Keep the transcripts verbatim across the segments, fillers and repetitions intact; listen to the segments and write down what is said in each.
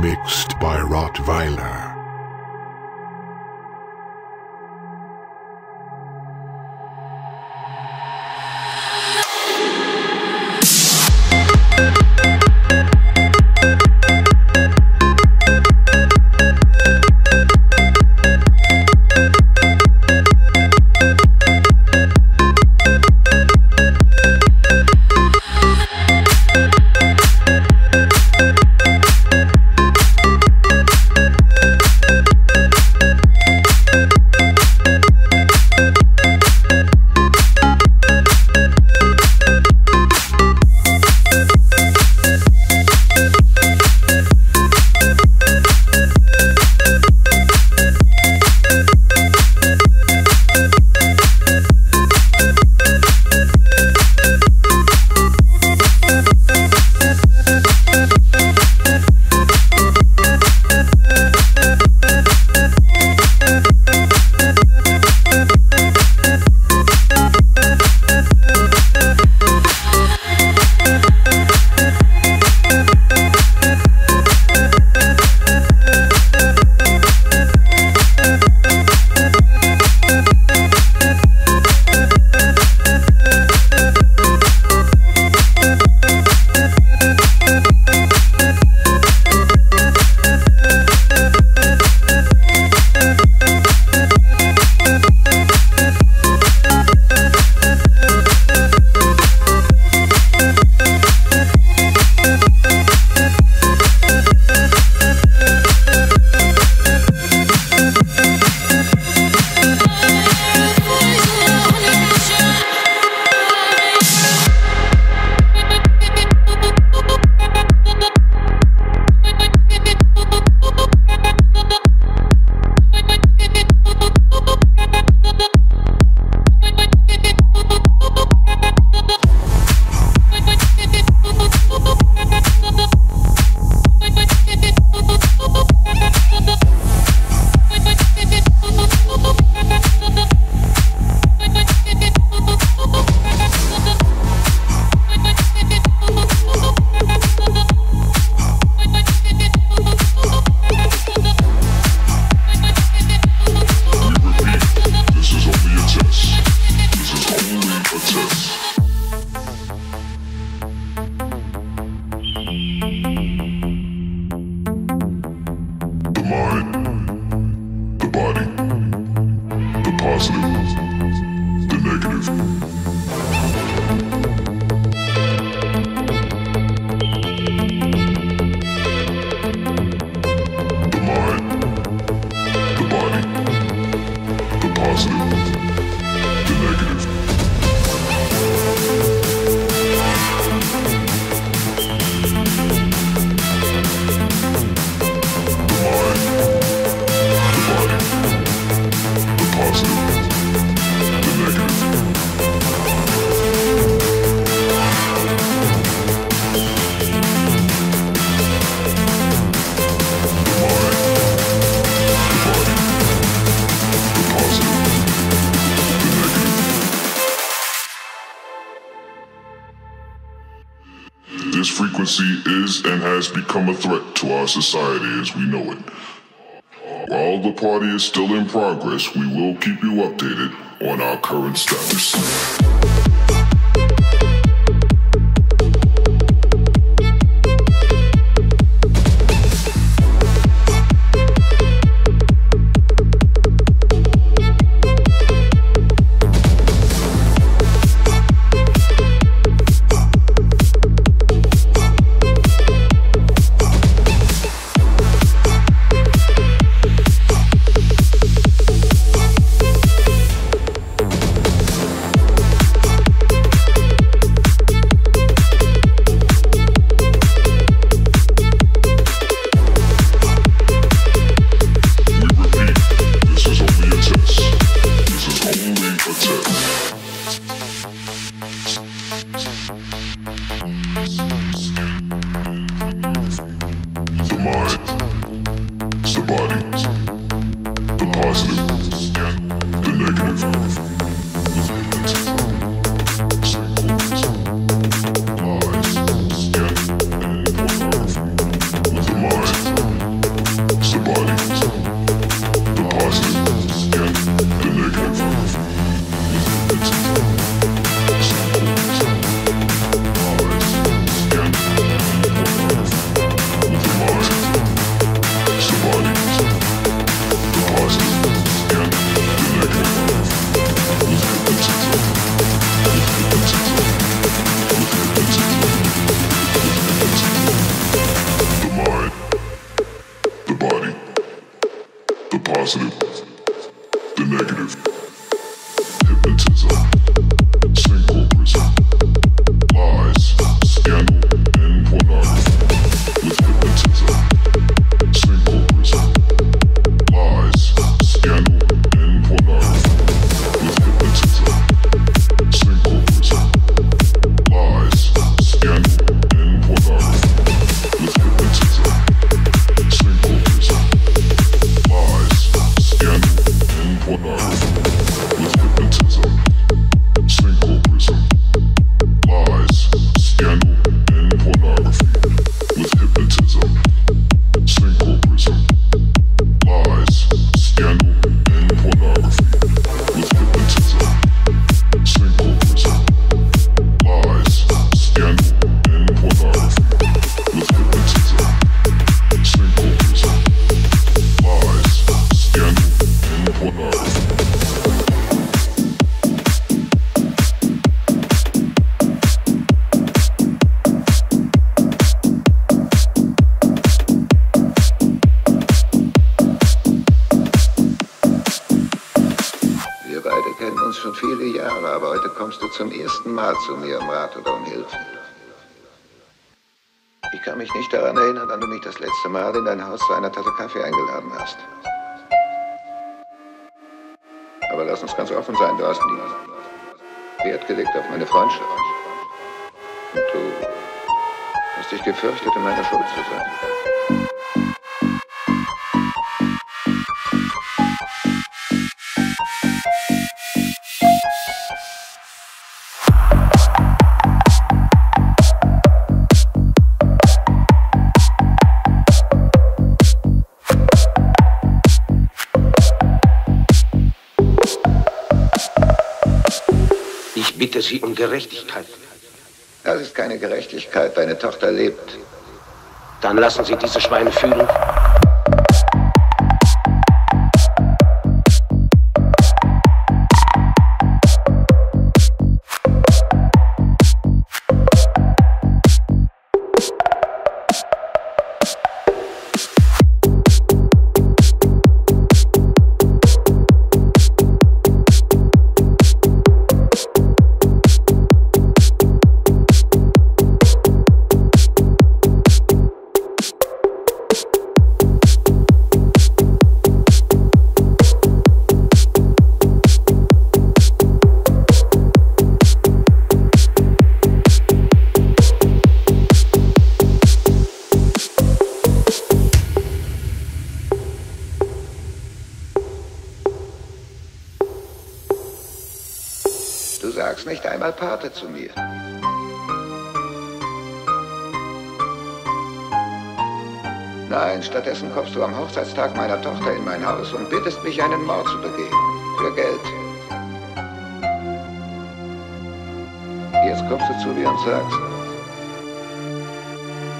mixed by Rottweiler. Is and has become a threat to our society as we know it. While the party is still in progress, we will keep you updated on our current status. positive, the negative, hypnotism. Zum ersten Mal zu mir um Rat oder um Hilfe. Ich kann mich nicht daran erinnern, wann du mich das letzte Mal in dein Haus zu einer Tasse Kaffee eingeladen hast. Aber lass uns ganz offen sein, du hast nie Wert gelegt auf meine Freundschaft. Und du hast dich gefürchtet, in meiner Schuld zu sein. Bitte Sie um Gerechtigkeit. Das ist keine Gerechtigkeit. Deine Tochter lebt. Dann lassen Sie diese Schweine fühlen. Pate zu mir. Nein, stattdessen kommst du am Hochzeitstag meiner Tochter in mein Haus und bittest mich, einen Mord zu begehen. Für Geld. Jetzt kommst du zu mir und sagst,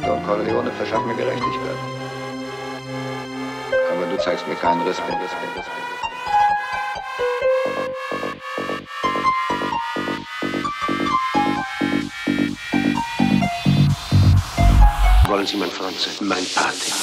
Don Corleone, verschaff mir Gerechtigkeit. Aber du zeigst mir keinen Respekt. Respekt, Respekt. Wollen Sie, mein Franz, mein Pate?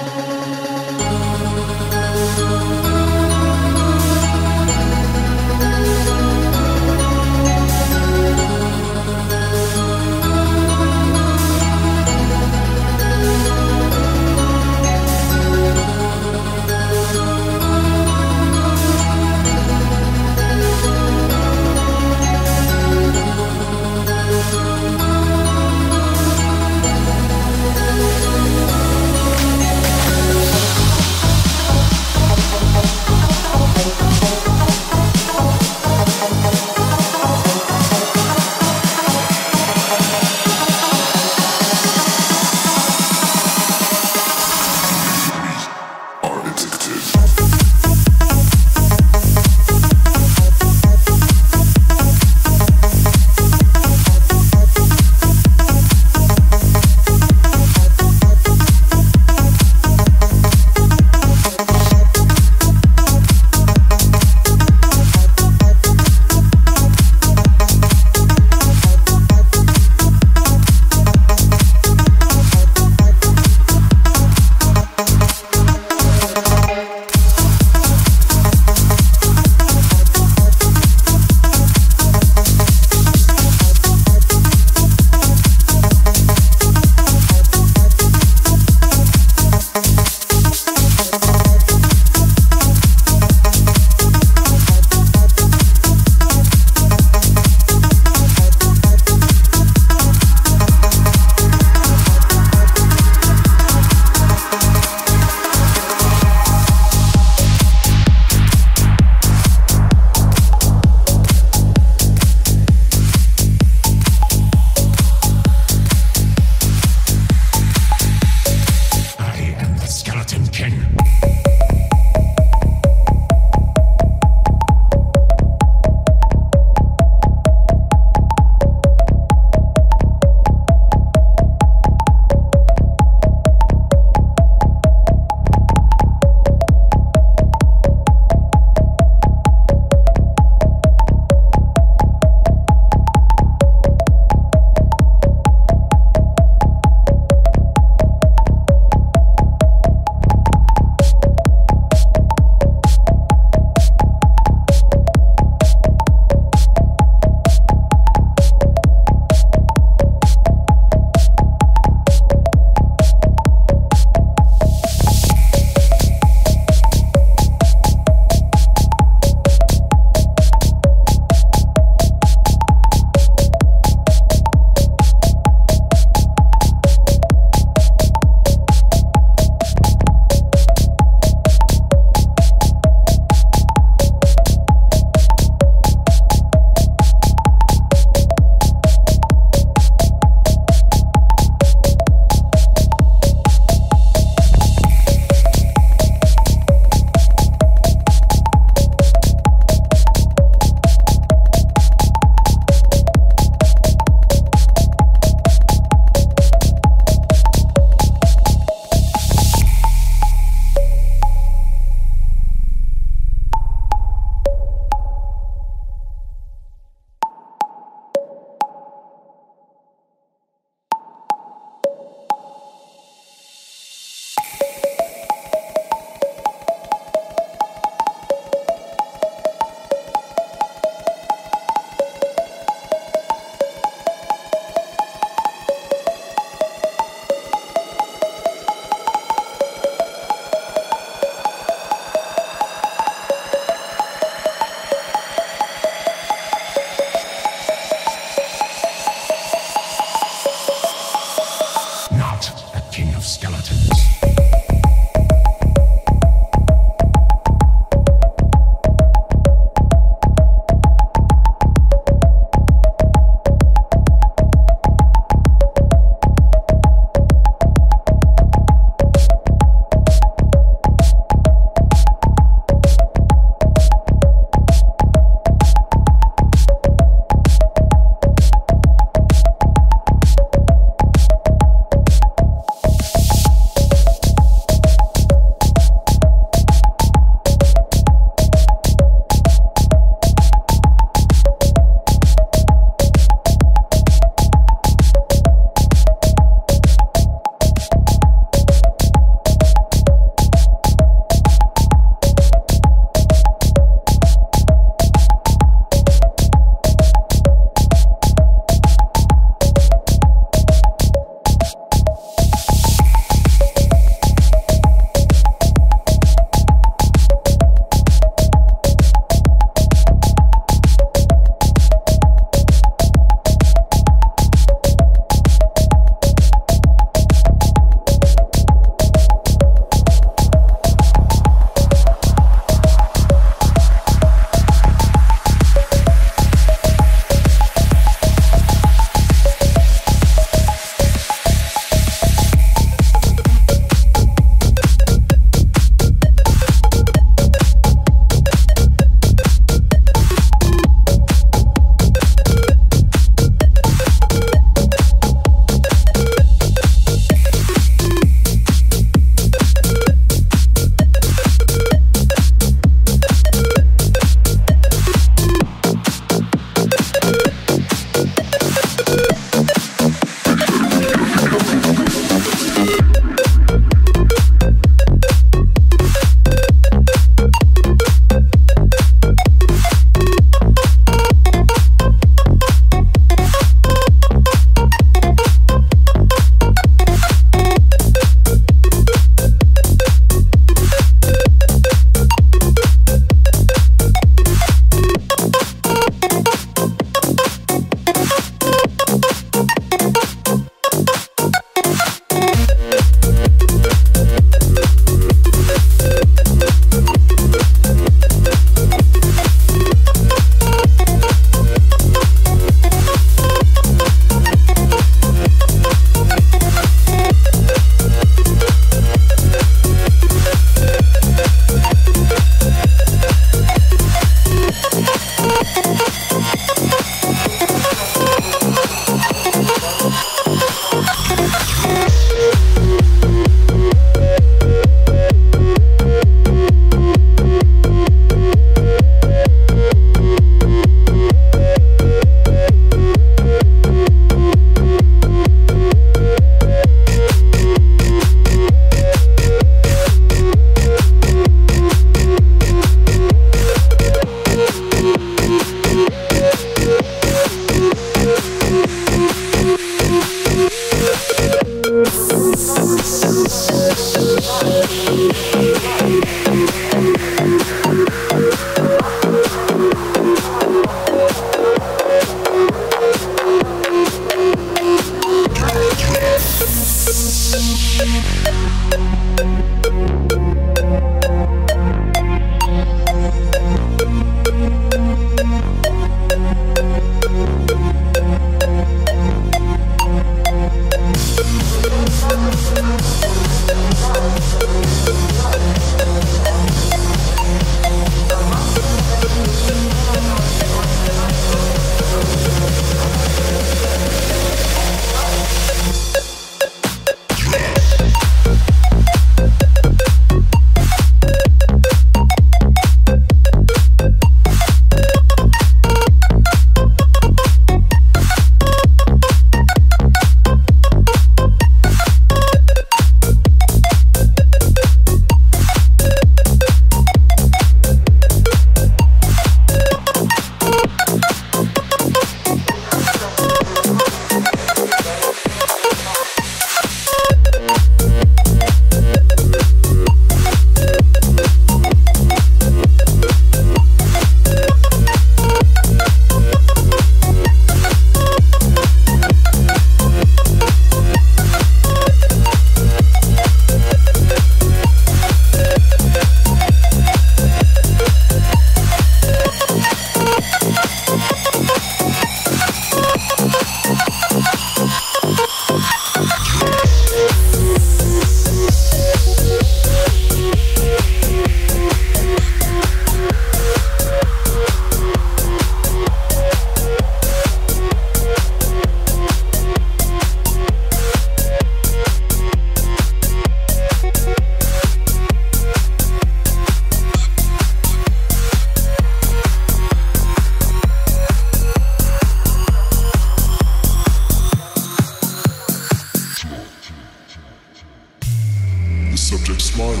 Subject smiled.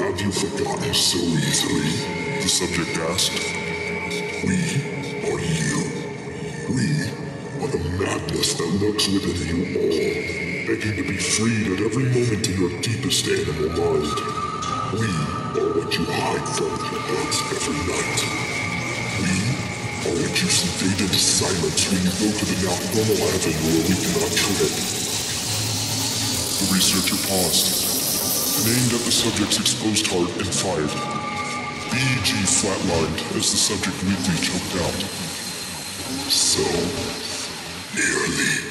Have you forgotten so easily? The subject asked. We are you. We are the madness that lurks within you all, begging to be freed at every moment in your deepest animal mind. We are what you hide from your hearts every night. We are what you invade into silence when you go to the now normal avenue where we cannot tread. The researcher paused, and aimed at the subject's exposed heart and fired. The E E G flatlined as the subject weakly choked out. So nearly free.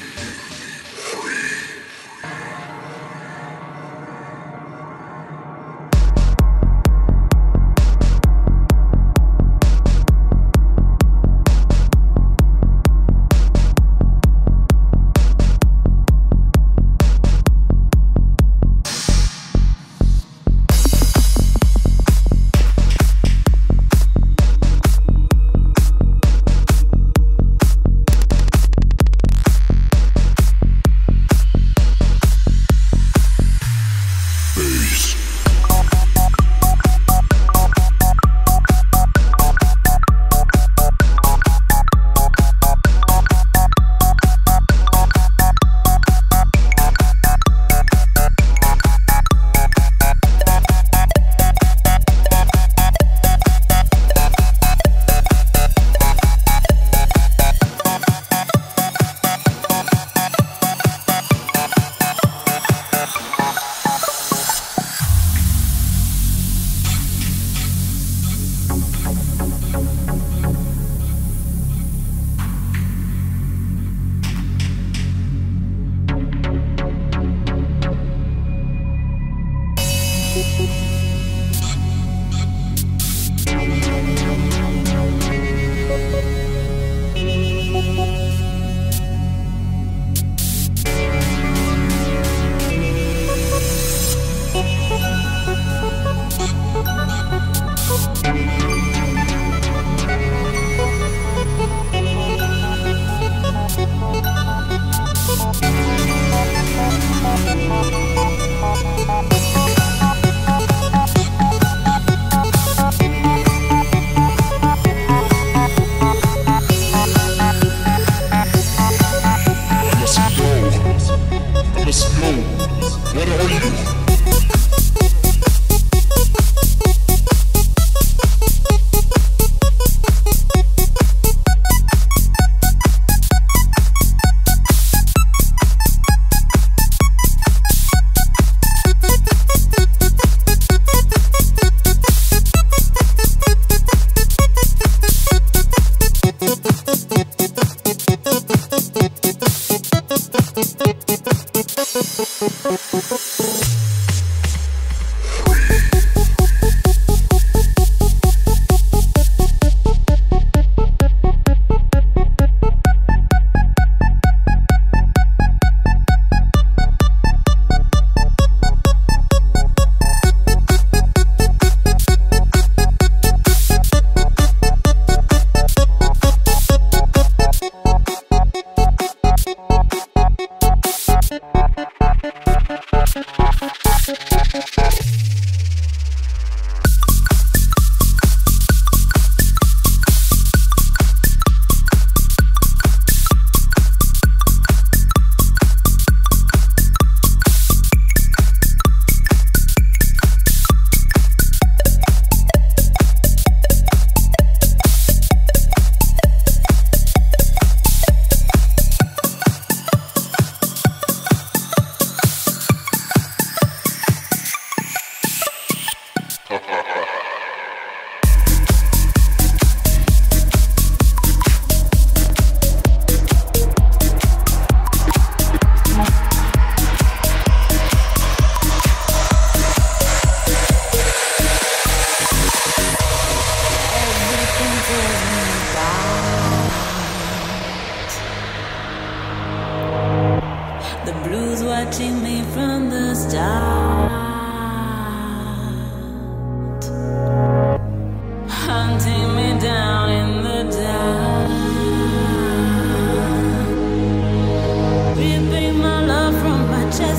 Just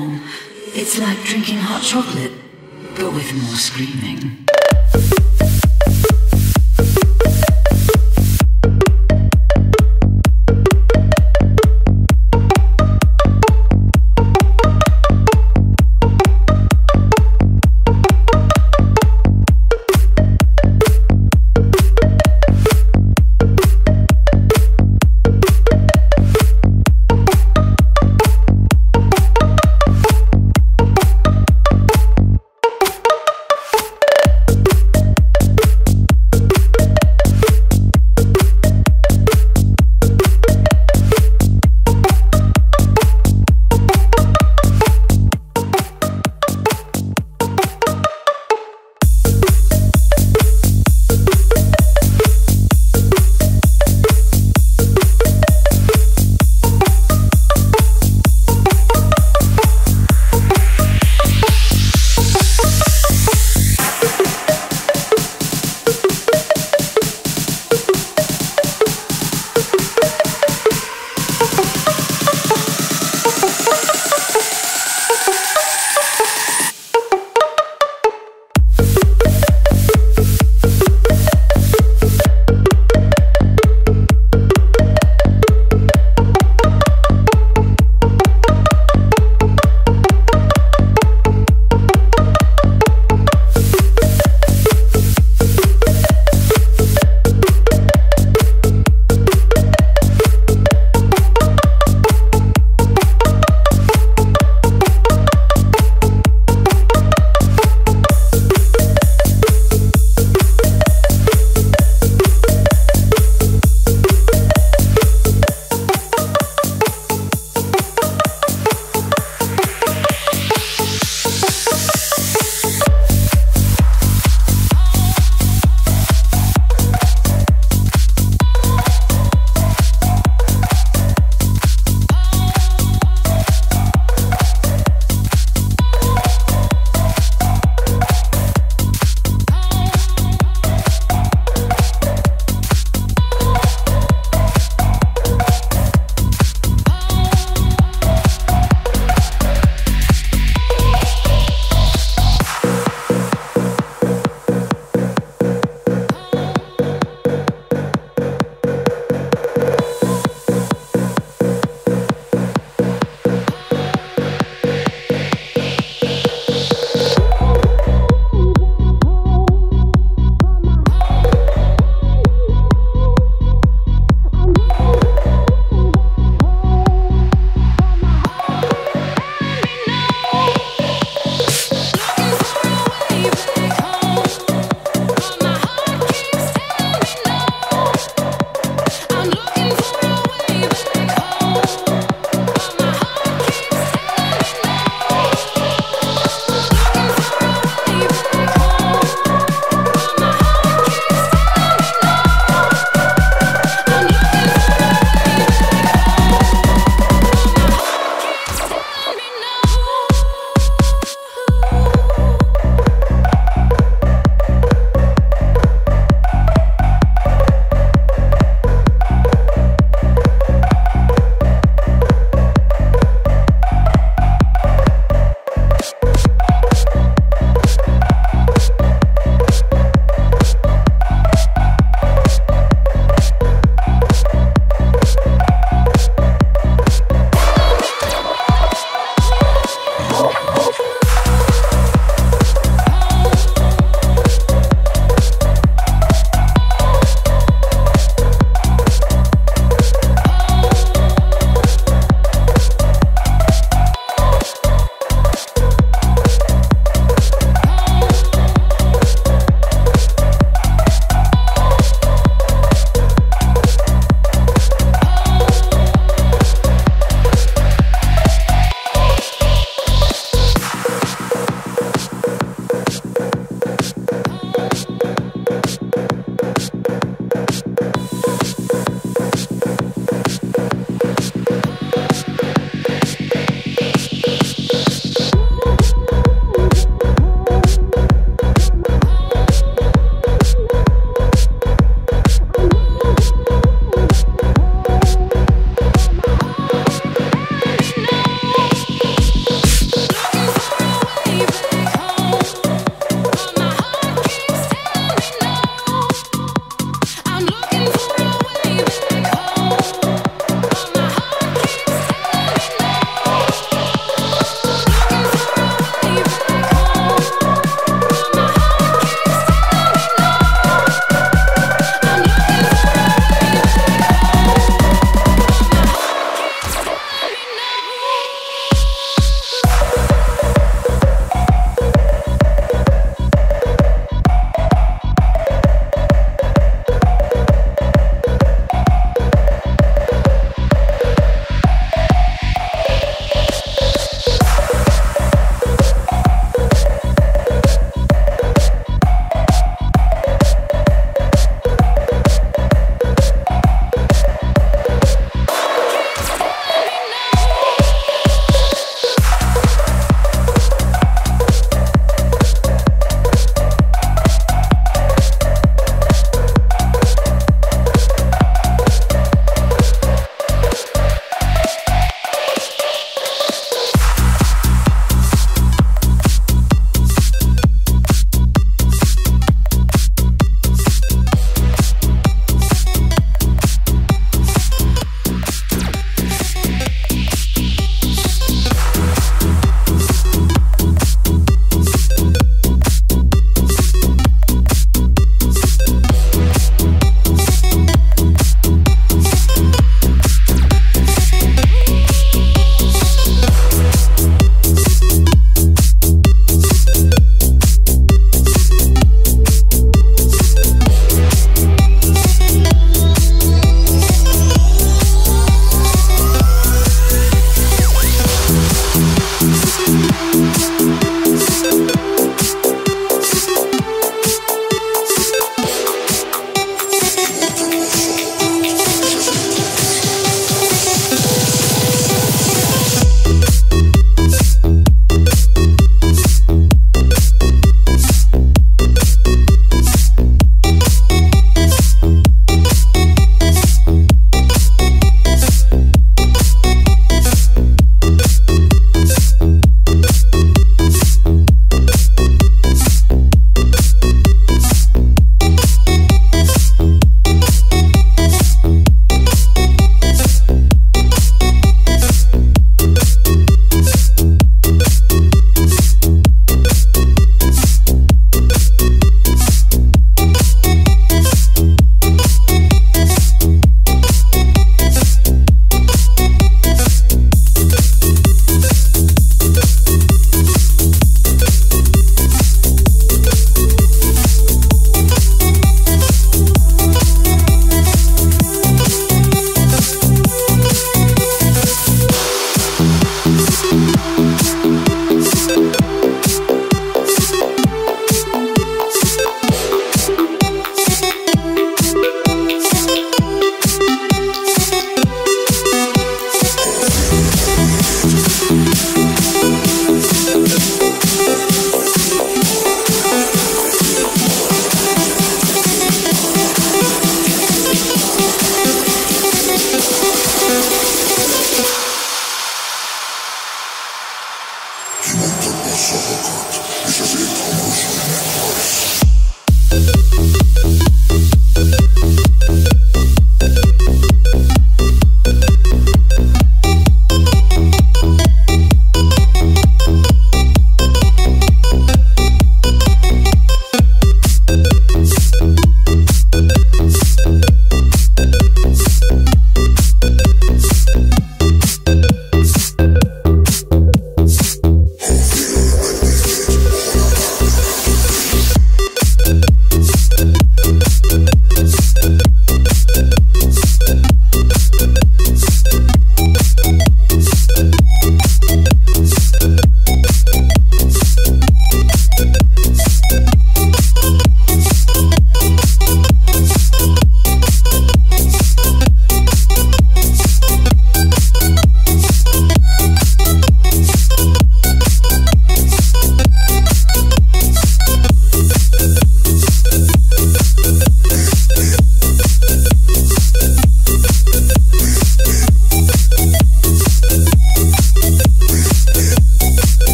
warm. It's like drinking hot chocolate, but with more screaming.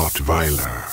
Rottweiler.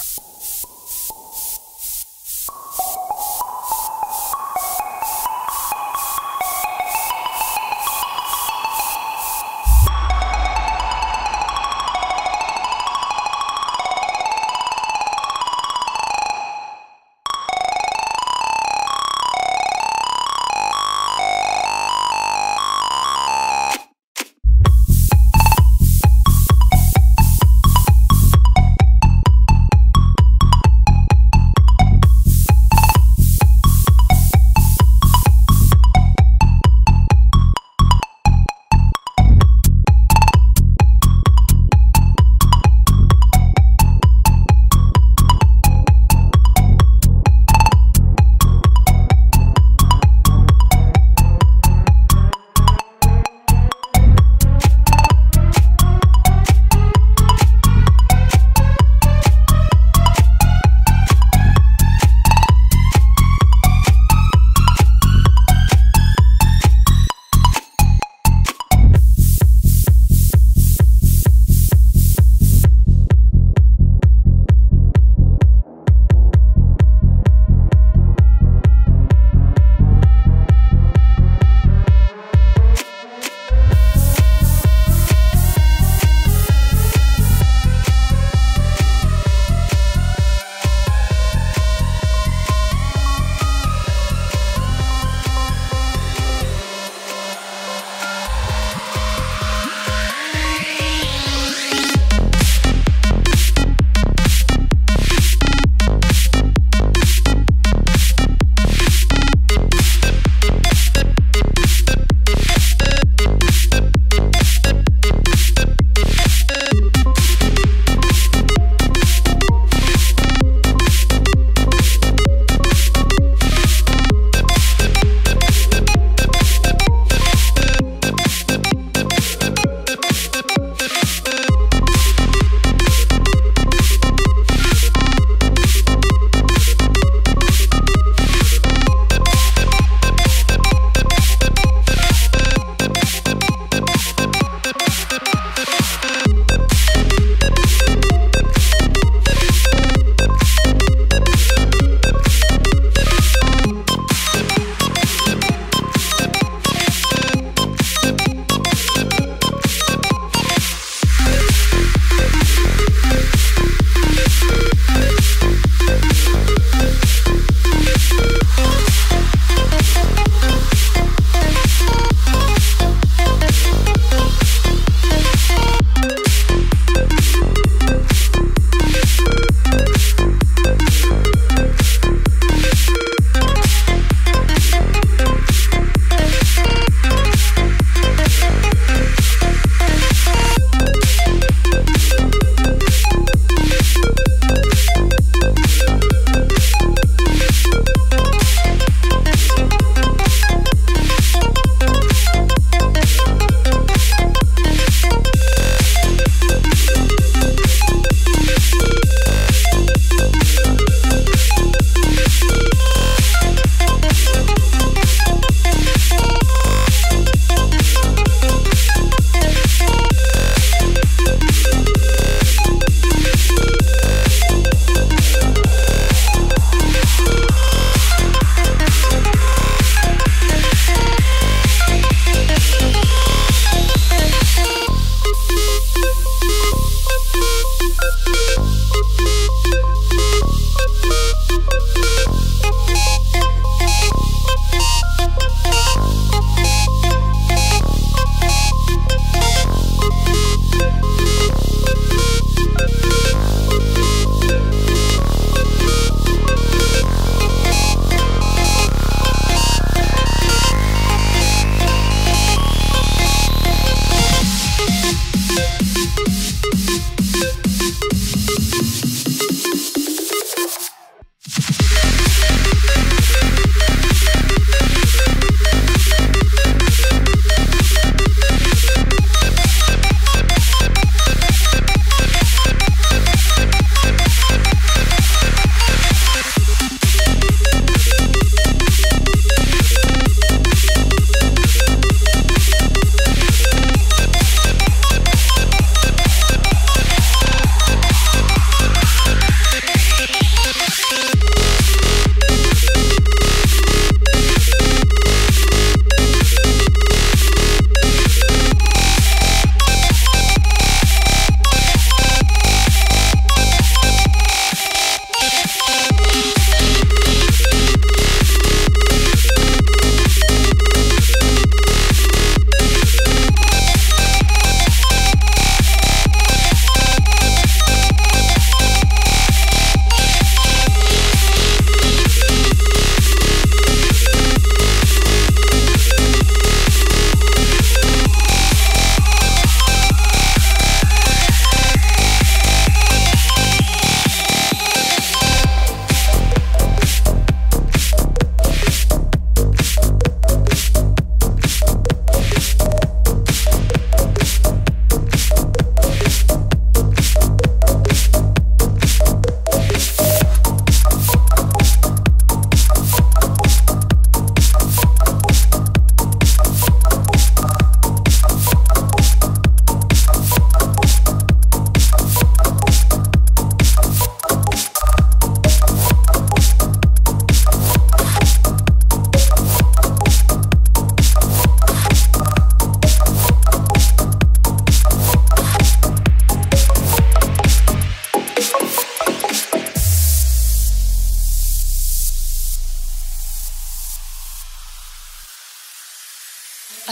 I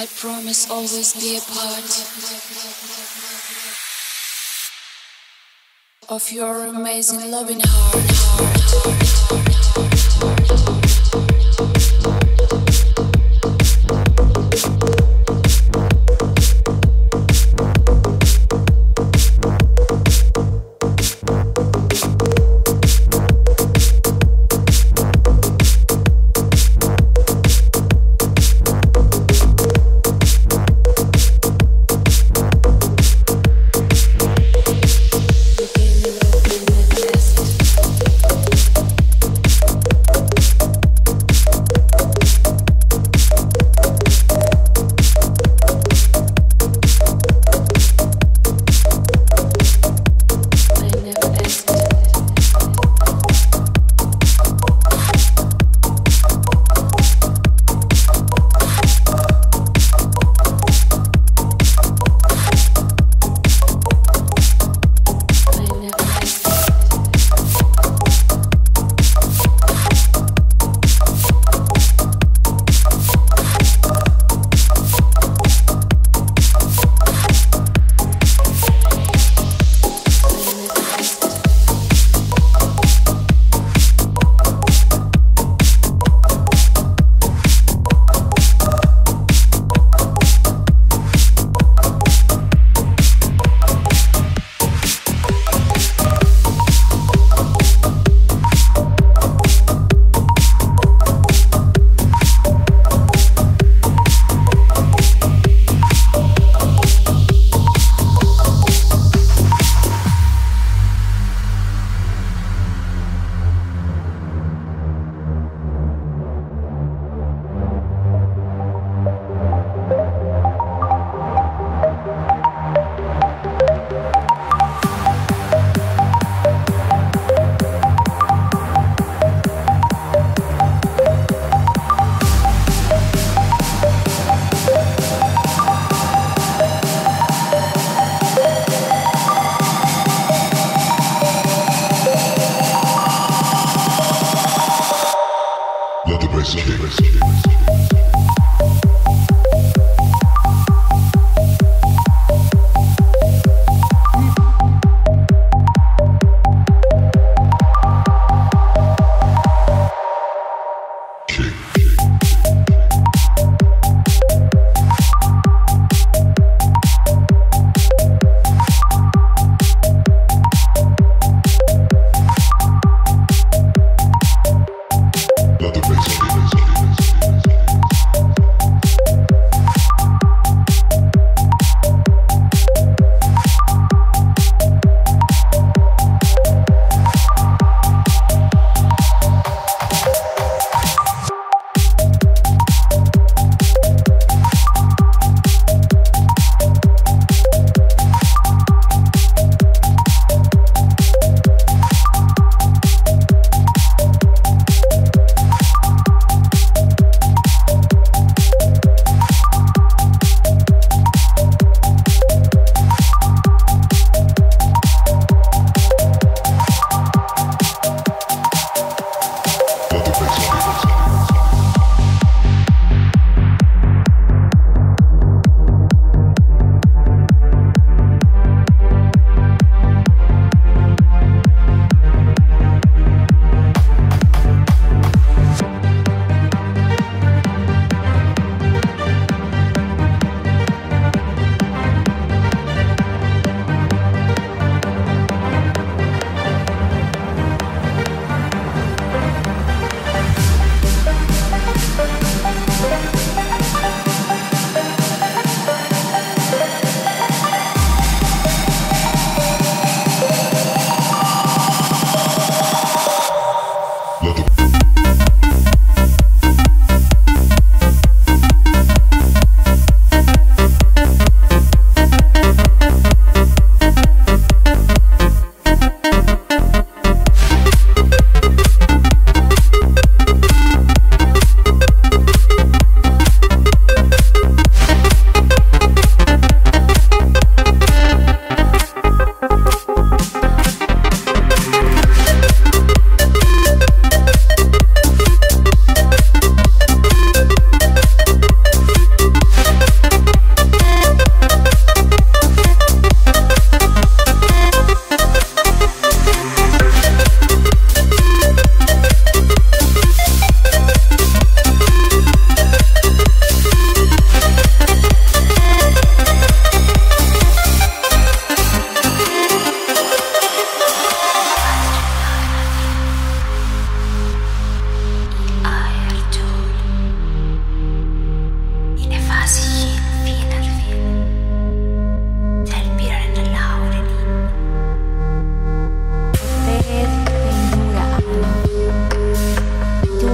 promise always be a part of your amazing loving heart. Let the bass, bass, bass, bass, bass.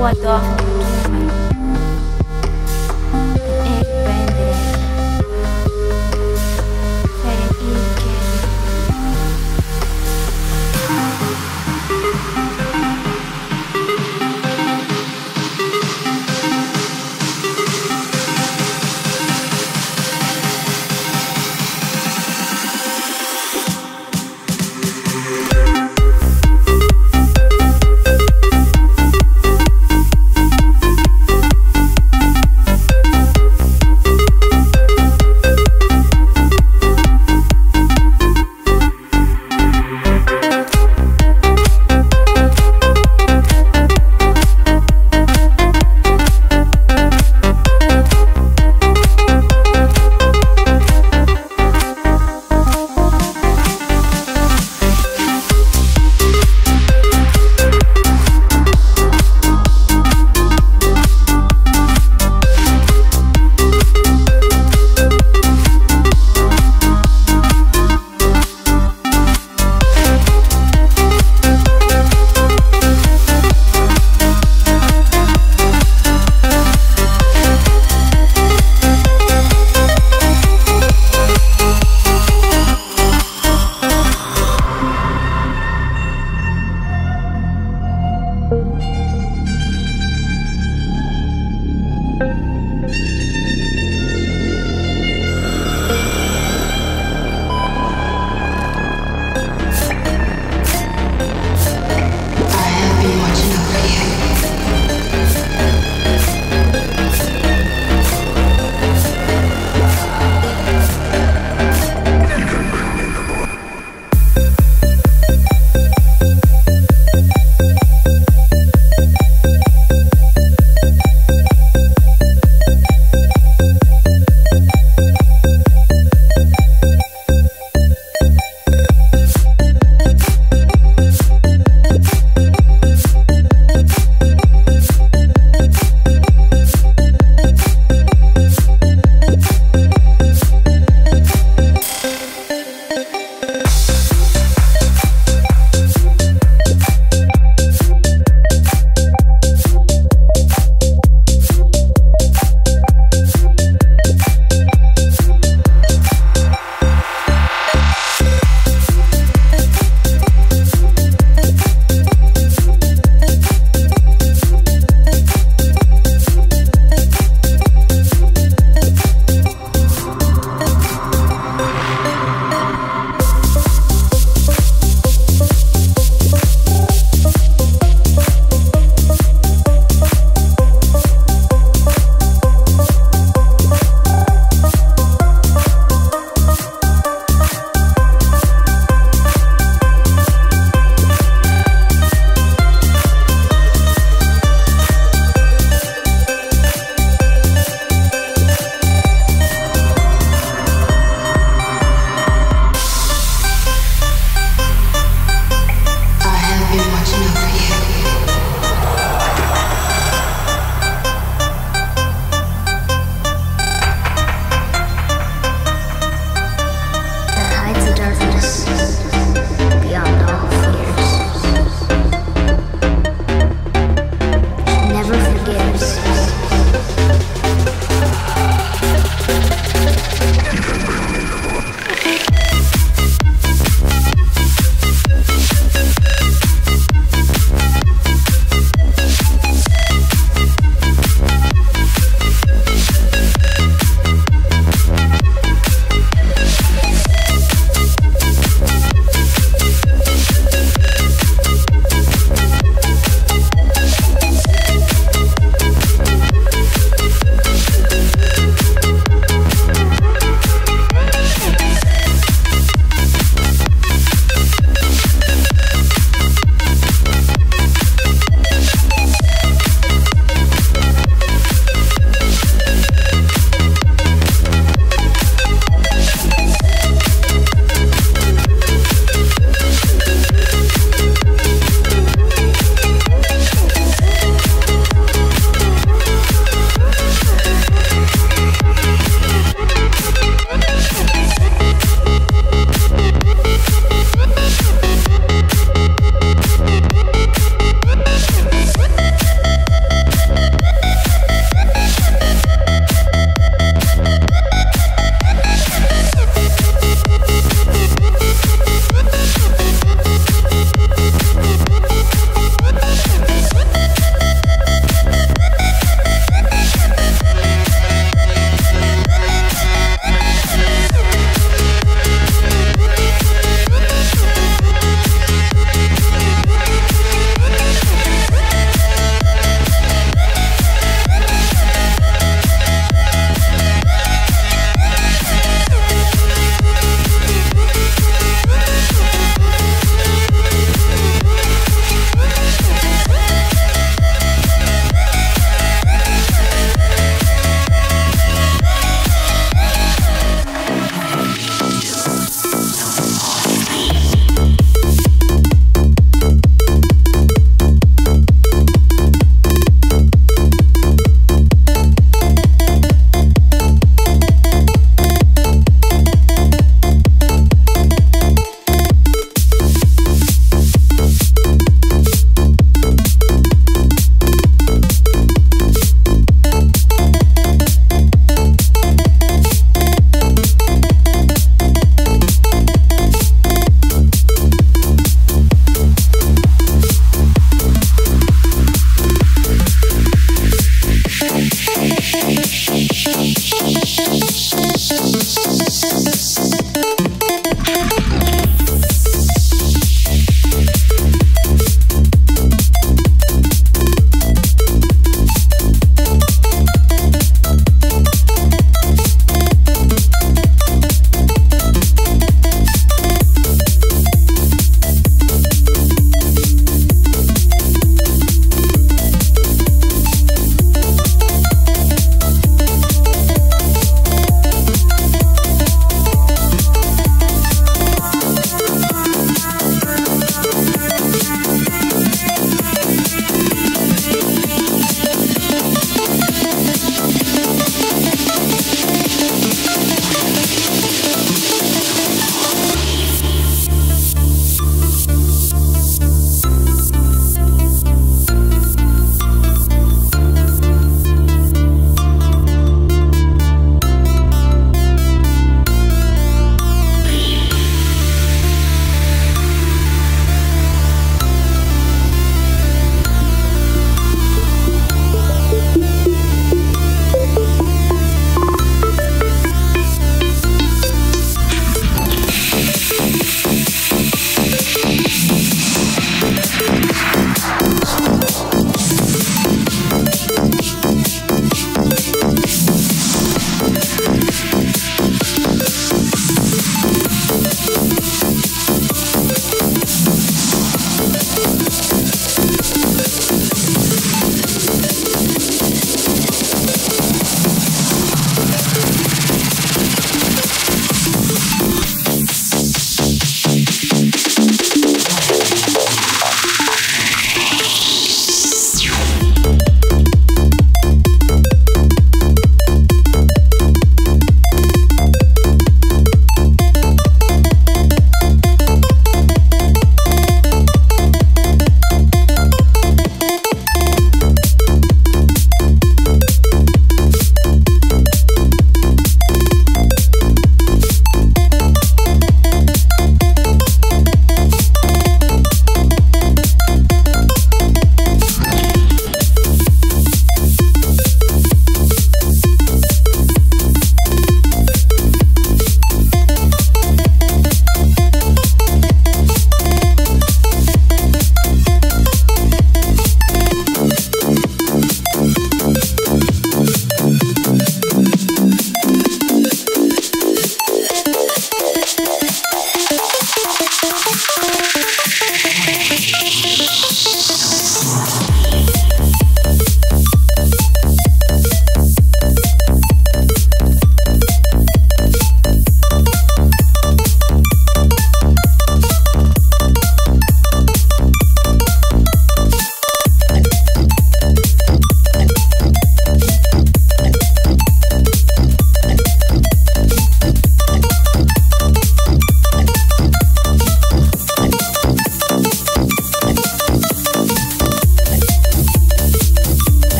what the egg bandage.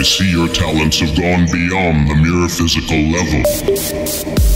I see your talents have gone beyond the mere physical level.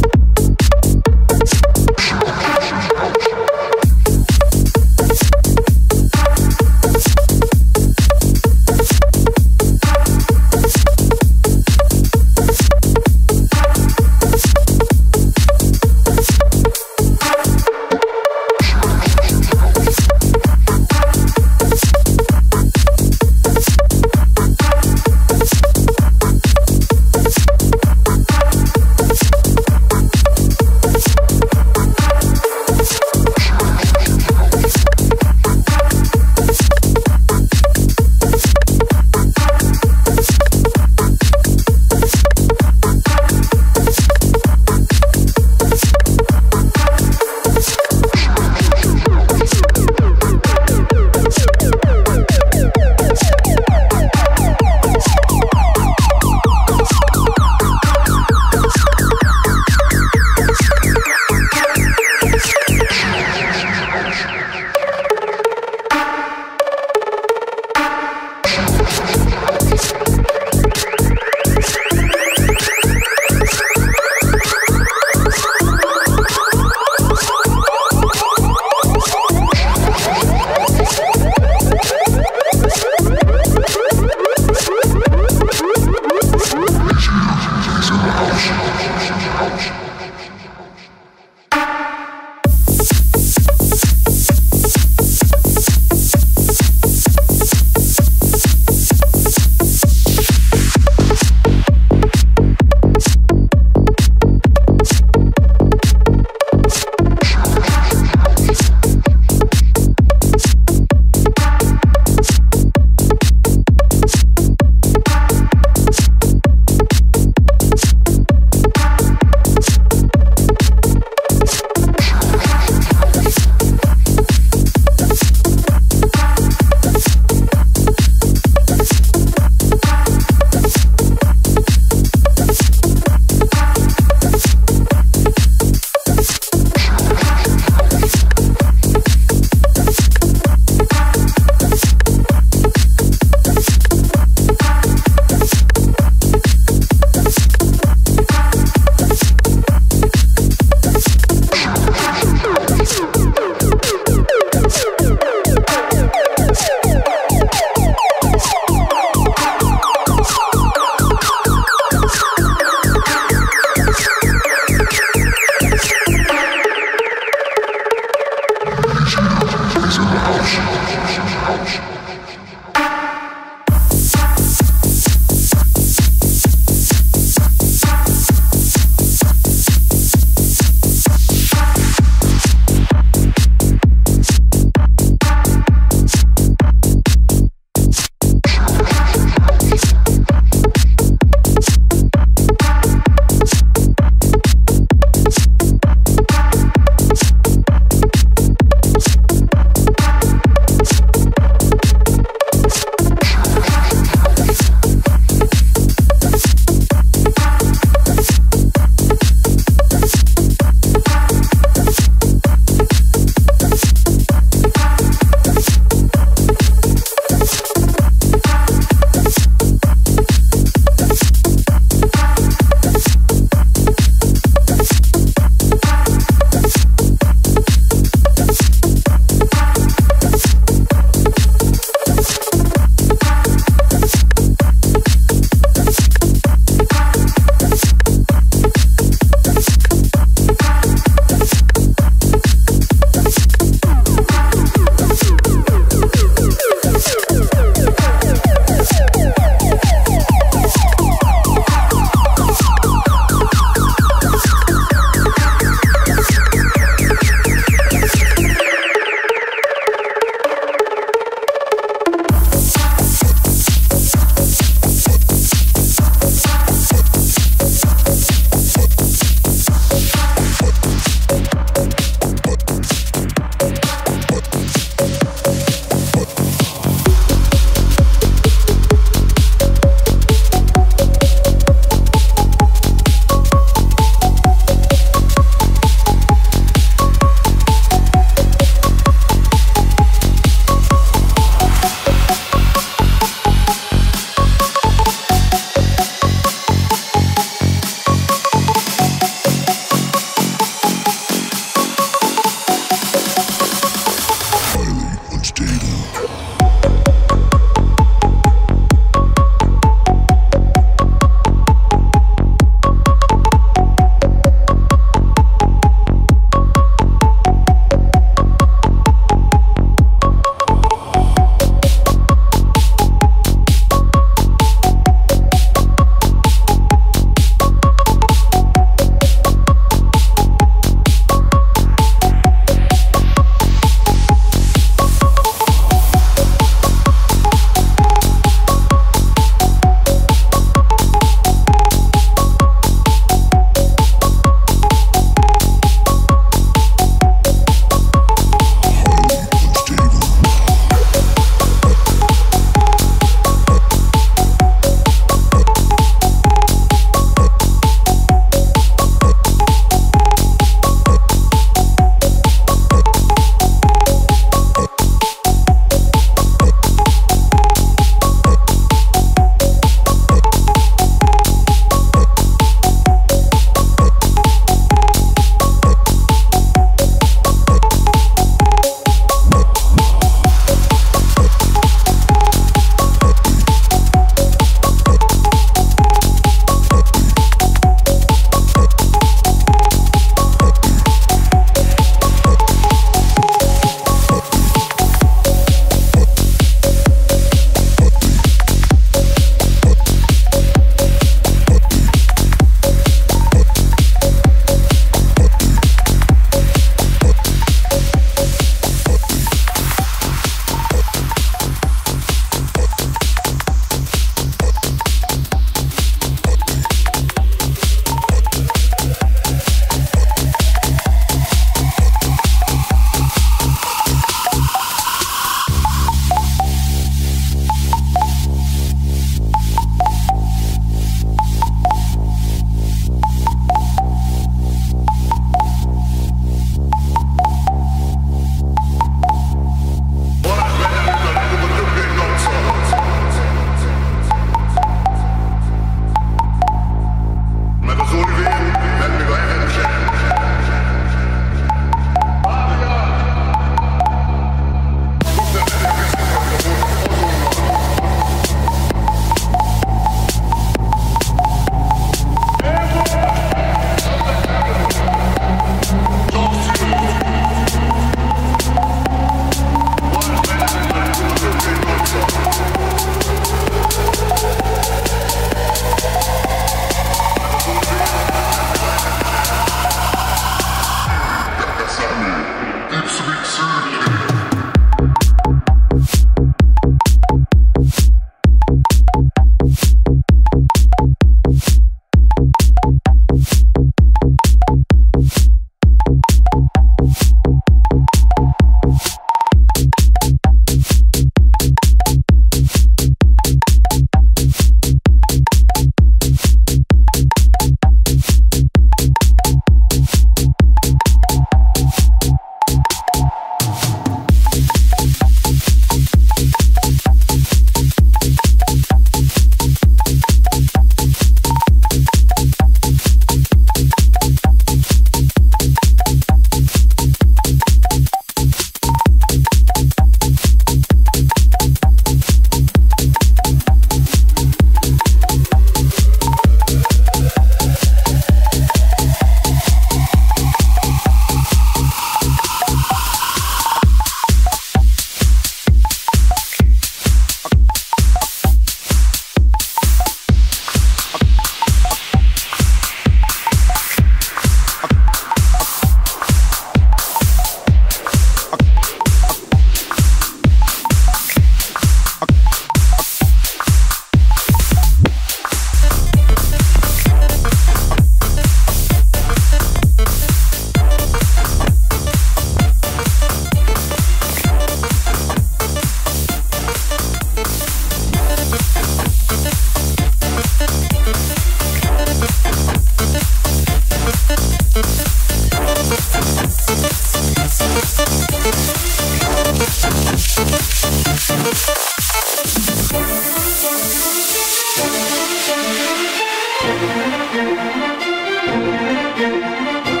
Musik.